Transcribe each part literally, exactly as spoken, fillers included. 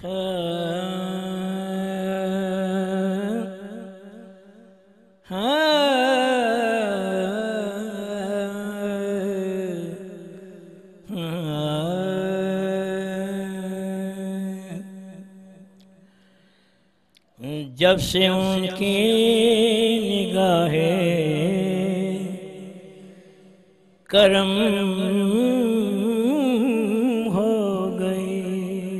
जब से उनकी निगाहे करम हो गई,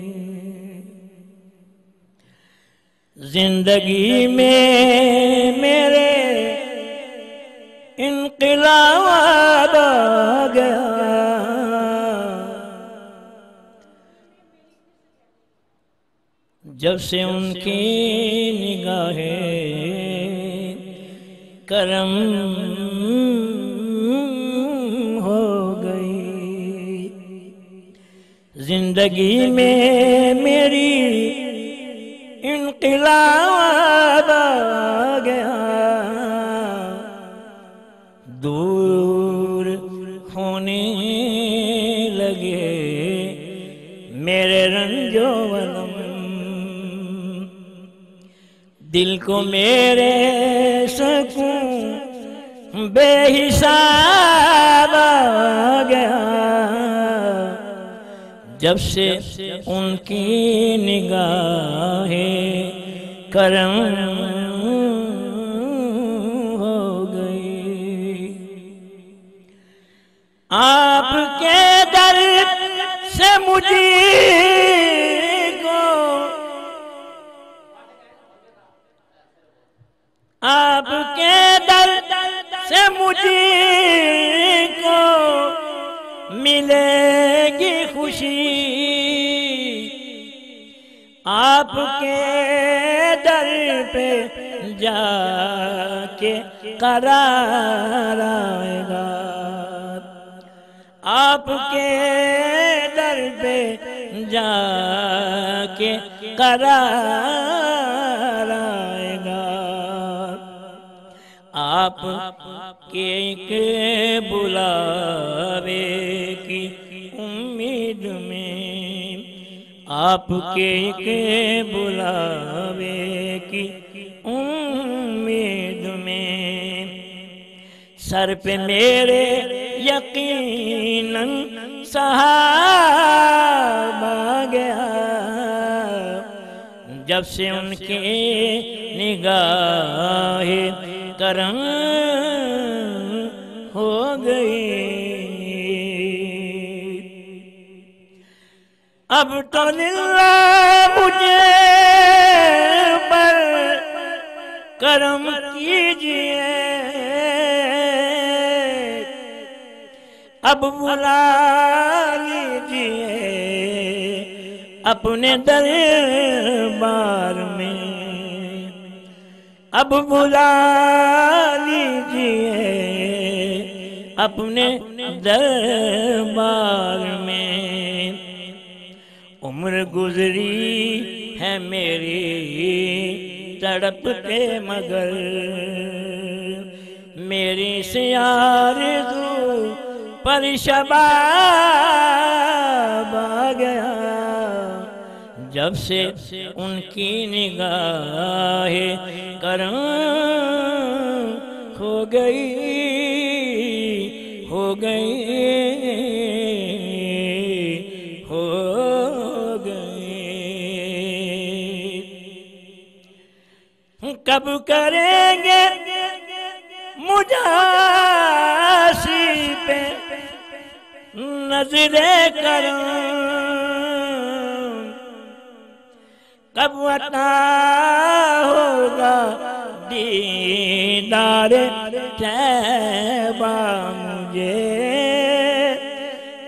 जिंदगी में मेरे इनकलाब आ गया। जब से उनकी निगाहें करम हो गई, जिंदगी में मेरी इनकलाब आ गया। दूर होने लगे मेरे रंजो वलम, दिल को मेरे सकूं बेहिसाब आ गया। जब से उनकी निगाहें करम हो गई, आपके दर से मुझे आपके दर से मुझको मिलेगी खुशी, आपके दर पे जाके करार आएगा, आपके दर पे जाके करार आएगा। आप के एक बुलावे की उम्मीद में, आप के एक बुलावे की उम्मीद में, सर पे मेरे यकीनन सहाब आ गया। जब से उनकी निगाहें करम हो गई, अब तो लिल्ला मुझे पर करम कीजिए, अब बुला लीजिए अपने दरबार में, अब बुला लीजिए अपने दरबार में। उम्र गुजरी है मेरी तड़पते मगर, मेरी से आरज़ू पर शबाब आ गया। जब से उनकी निगाहें करम हो गई, हो गई, हो गई। कब करेंगे मुझासी पे नजरें करम, कब अता होगा दीदार तैबा मुझे,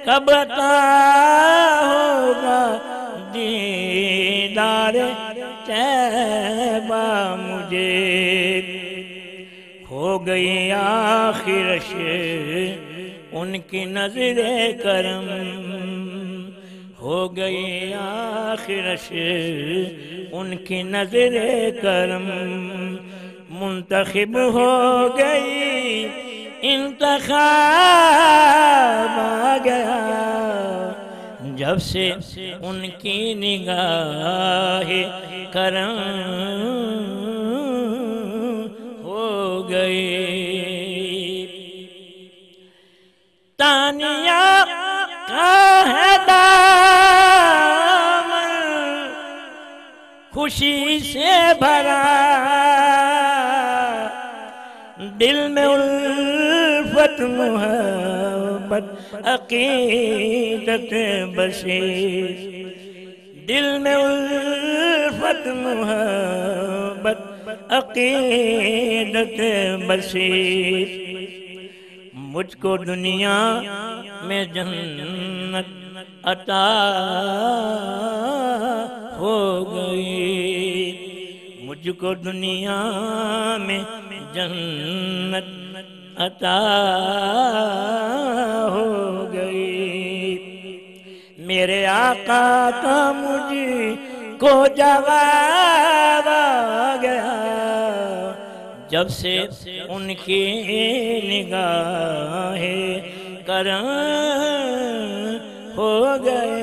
कब अता होगा दीदार तैबा मुझे। हो गई आखिरश उनकी नजरे करम, हो गई आखिरश उनकी नजरे करम। मुंतखिब हो गई इंतखाब आ गया। जब से उनकी निगाहें करम हो गई। तानिया का है दामन खुशी से भरा, दिल में उल्फत मोहब्बत अकीदत बसी, दिल में उल्फत मोहब्बत अकीदत बसी। मुझको दुनिया में जन्नत अता हो गई, मुझको दुनिया में जन्नत अता हो गई। मेरे आका का मुझको जवाब आ गया, जब से उनकी निगाहें करम हो गए।